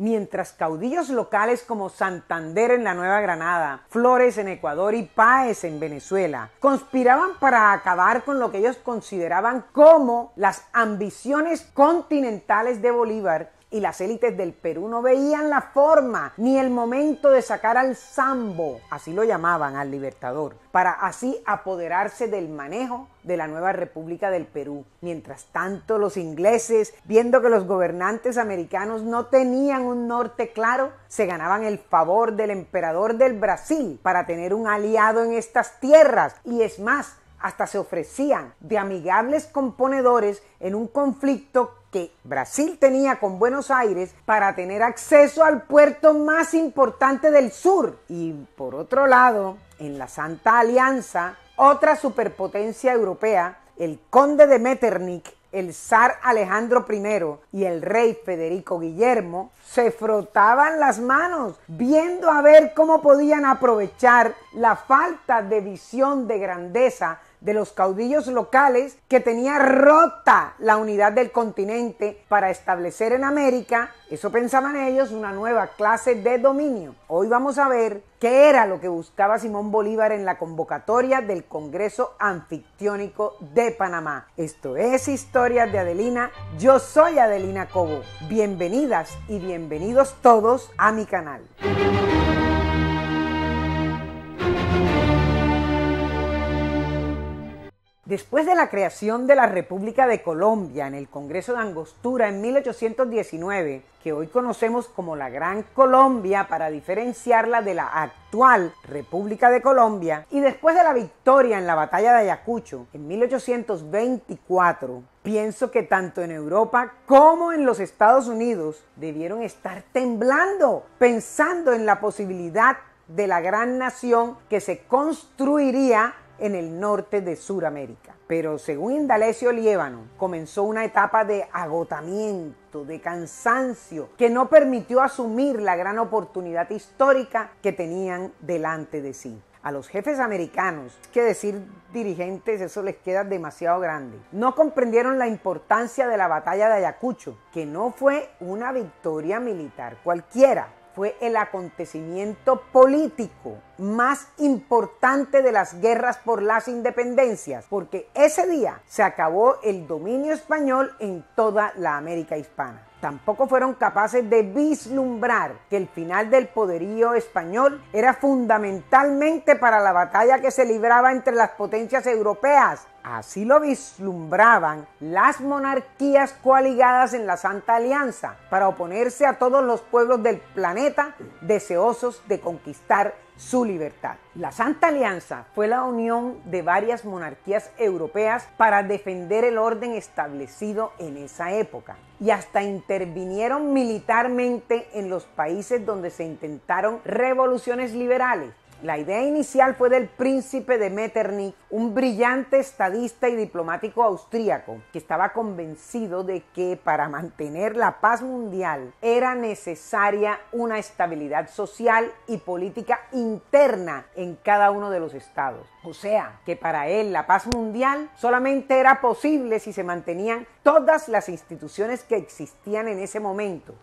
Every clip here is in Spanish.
mientras caudillos locales como Santander en la Nueva Granada, Flores en Ecuador y Páez en Venezuela conspiraban para acabar con lo que ellos consideraban como las ambiciones continentales de Bolívar, y las élites del Perú no veían la forma ni el momento de sacar al Sambo, así lo llamaban al libertador, para así apoderarse del manejo de la nueva República del Perú. Mientras tanto, los ingleses, viendo que los gobernantes americanos no tenían un norte claro, se ganaban el favor del emperador del Brasil para tener un aliado en estas tierras, y es más, hasta se ofrecían de amigables componedores en un conflicto que Brasil tenía con Buenos Aires para tener acceso al puerto más importante del sur. Y por otro lado, en la Santa Alianza, otra superpotencia europea, el conde de Metternich, el zar Alejandro I y el rey Federico Guillermo se frotaban las manos viendo a ver cómo podían aprovechar la falta de visión de grandeza de los caudillos locales, que tenía rota la unidad del continente, para establecer en América, eso pensaban ellos, una nueva clase de dominio. Hoy vamos a ver qué era lo que buscaba Simón Bolívar en la convocatoria del Congreso Anfictiónico de Panamá. Esto es Historias de Adelina, yo soy Adelina Cobo. Bienvenidas y bienvenidos todos a mi canal. Después de la creación de la República de Colombia en el Congreso de Angostura en 1819, que hoy conocemos como la Gran Colombia para diferenciarla de la actual República de Colombia, y después de la victoria en la Batalla de Ayacucho en 1824, pienso que tanto en Europa como en los Estados Unidos debieron estar temblando, pensando en la posibilidad de la gran nación que se construiría en el norte de Sudamérica. Pero según Indalecio Liévano, comenzó una etapa de agotamiento, de cansancio, que no permitió asumir la gran oportunidad histórica que tenían delante de sí. A los jefes americanos, es que decir dirigentes, eso les queda demasiado grande, no comprendieron la importancia de la batalla de Ayacucho, que no fue una victoria militar cualquiera, fue el acontecimiento político más importante de las guerras por las independencias, porque ese día se acabó el dominio español en toda la América hispana. Tampoco fueron capaces de vislumbrar que el final del poderío español era fundamentalmente para la batalla que se libraba entre las potencias europeas. Así lo vislumbraban las monarquías coaligadas en la Santa Alianza para oponerse a todos los pueblos del planeta deseosos de conquistar su libertad. La Santa Alianza fue la unión de varias monarquías europeas para defender el orden establecido en esa época, y hasta intervinieron militarmente en los países donde se intentaron revoluciones liberales. La idea inicial fue del príncipe de Metternich, un brillante estadista y diplomático austríaco que estaba convencido de que para mantener la paz mundial era necesaria una estabilidad social y política interna en cada uno de los estados. O sea, que para él la paz mundial solamente era posible si se mantenían todas las instituciones que existían en ese momento,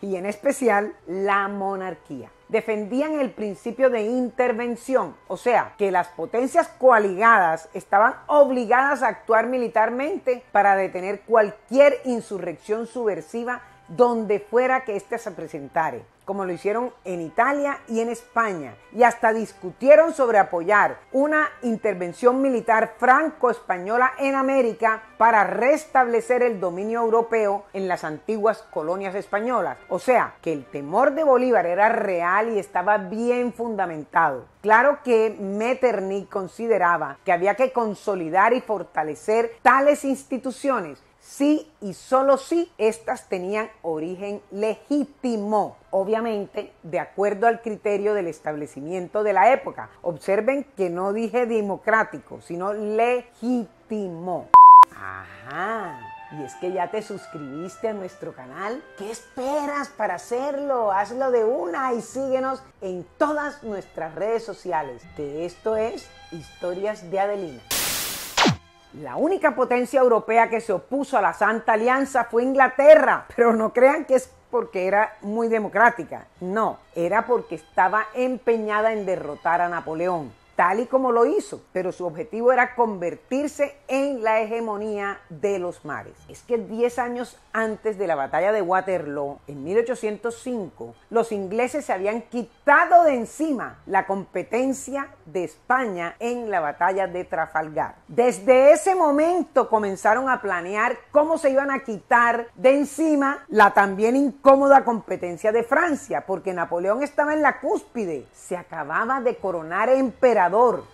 y en especial la monarquía. Defendían el principio de intervención, o sea, que las potencias coaligadas estaban obligadas a actuar militarmente para detener cualquier insurrección subversiva donde fuera que ésta se presentare, como lo hicieron en Italia y en España, y hasta discutieron sobre apoyar una intervención militar franco-española en América para restablecer el dominio europeo en las antiguas colonias españolas. O sea, que el temor de Bolívar era real y estaba bien fundamentado. Claro que Metternich consideraba que había que consolidar y fortalecer tales instituciones sí y solo sí estas tenían origen legítimo, obviamente de acuerdo al criterio del establecimiento de la época. Observen que no dije democrático, sino legítimo. Ajá, y es que ya te suscribiste a nuestro canal. ¿Qué esperas para hacerlo? Hazlo de una y síguenos en todas nuestras redes sociales. Que esto es Historias de Adelina. La única potencia europea que se opuso a la Santa Alianza fue Inglaterra, pero no crean que es porque era muy democrática, no, era porque estaba empeñada en derrotar a Napoleón, tal y como lo hizo, pero su objetivo era convertirse en la hegemonía de los mares. Es que 10 años antes de la batalla de Waterloo, en 1805, los ingleses se habían quitado de encima la competencia de España en la batalla de Trafalgar. Desde ese momento comenzaron a planear cómo se iban a quitar de encima la también incómoda competencia de Francia, porque Napoleón estaba en la cúspide, se acababa de coronar emperador.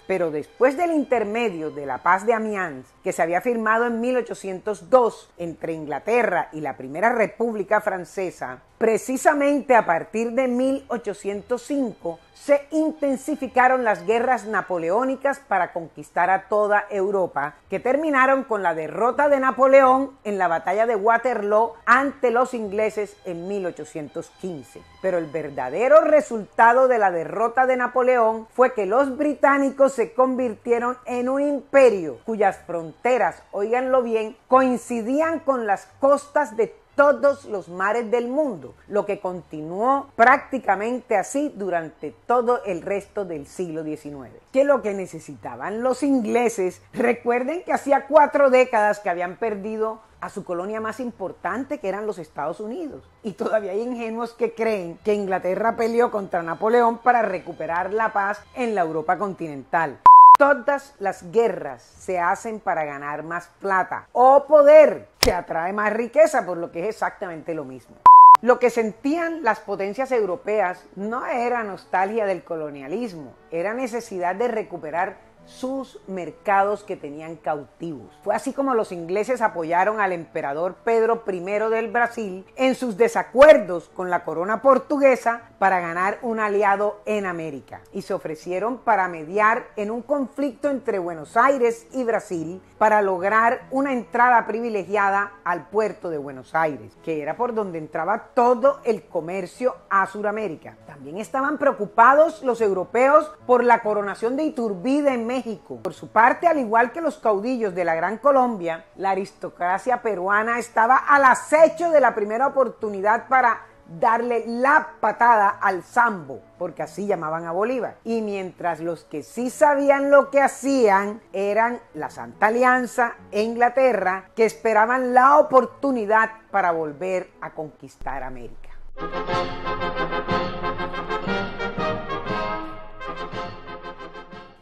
Pero después del intermedio de la Paz de Amiens, que se había firmado en 1802 entre Inglaterra y la Primera República Francesa, precisamente a partir de 1805 se intensificaron las guerras napoleónicas para conquistar a toda Europa, que terminaron con la derrota de Napoleón en la batalla de Waterloo ante los ingleses en 1815. Pero el verdadero resultado de la derrota de Napoleón fue que los británicos se convirtieron en un imperio cuyas fronteras, óiganlo bien, coincidían con las costas de todos los mares del mundo, lo que continuó prácticamente así durante todo el resto del siglo XIX. Que lo que necesitaban los ingleses, recuerden que hacía 4 décadas que habían perdido a su colonia más importante, que eran los Estados Unidos. Y todavía hay ingenuos que creen que Inglaterra peleó contra Napoleón para recuperar la paz en la Europa continental. Todas las guerras se hacen para ganar más plata o poder, que atrae más riqueza, por lo que es exactamente lo mismo. Lo que sentían las potencias europeas no era nostalgia del colonialismo, era necesidad de recuperar sus mercados que tenían cautivos. Fue así como los ingleses apoyaron al emperador Pedro I del Brasil en sus desacuerdos con la corona portuguesa para ganar un aliado en América, y se ofrecieron para mediar en un conflicto entre Buenos Aires y Brasil para lograr una entrada privilegiada al puerto de Buenos Aires, que era por donde entraba todo el comercio a Sudamérica. También estaban preocupados los europeos por la coronación de Iturbide en México. Por su parte, al igual que los caudillos de la Gran Colombia, la aristocracia peruana estaba al acecho de la primera oportunidad para darle la patada al sambo, porque así llamaban a Bolívar. Y mientras los que sí sabían lo que hacían eran la Santa Alianza e Inglaterra, que esperaban la oportunidad para volver a conquistar América.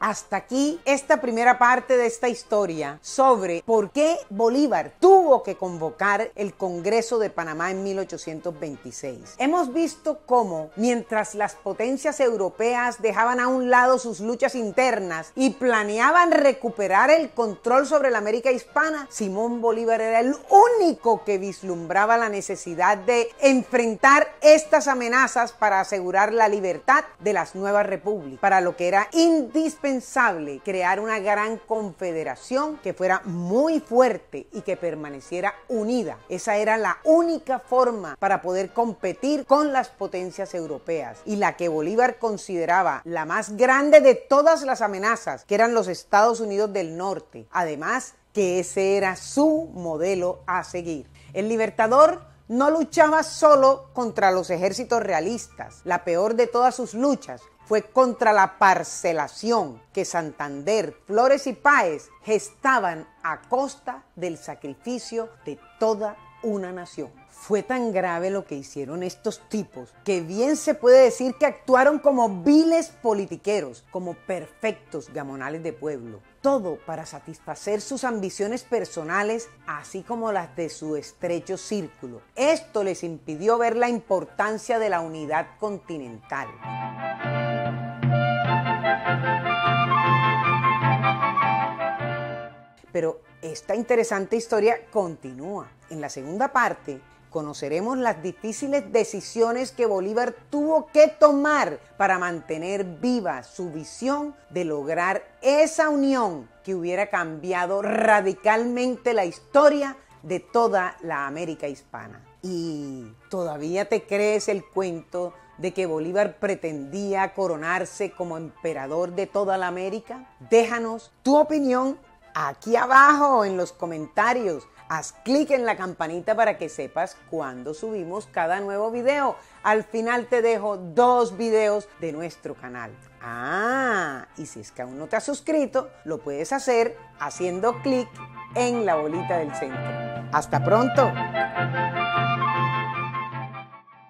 Hasta aquí esta primera parte de esta historia sobre por qué Bolívar tuvo que convocar el Congreso de Panamá en 1826. Hemos visto cómo, mientras las potencias europeas dejaban a un lado sus luchas internas y planeaban recuperar el control sobre la América hispana, Simón Bolívar era el único que vislumbraba la necesidad de enfrentar estas amenazas para asegurar la libertad de las nuevas repúblicas, para lo que era indispensable crear una gran confederación que fuera muy fuerte y que permaneciera unida. Esa era la única forma para poder competir con las potencias europeas, y la que Bolívar consideraba la más grande de todas las amenazas, que eran los Estados Unidos del Norte. Además, que ese era su modelo a seguir. El libertador no luchaba solo contra los ejércitos realistas. La peor de todas sus luchas fue contra la parcelación que Santander, Flores y Páez gestaban a costa del sacrificio de toda una nación. Fue tan grave lo que hicieron estos tipos que bien se puede decir que actuaron como viles politiqueros, como perfectos gamonales de pueblo. Todo para satisfacer sus ambiciones personales, así como las de su estrecho círculo. Esto les impidió ver la importancia de la unidad continental. Pero esta interesante historia continúa. En la segunda parte conoceremos las difíciles decisiones que Bolívar tuvo que tomar para mantener viva su visión de lograr esa unión que hubiera cambiado radicalmente la historia de toda la América hispana. ¿Y todavía te crees el cuento de que Bolívar pretendía coronarse como emperador de toda la América? Déjanos tu opinión aquí abajo en los comentarios. Haz clic en la campanita para que sepas cuando subimos cada nuevo video. Al final te dejo 2 videos de nuestro canal. Ah, y si es que aún no te has suscrito, lo puedes hacer haciendo clic en la bolita del centro. ¡Hasta pronto!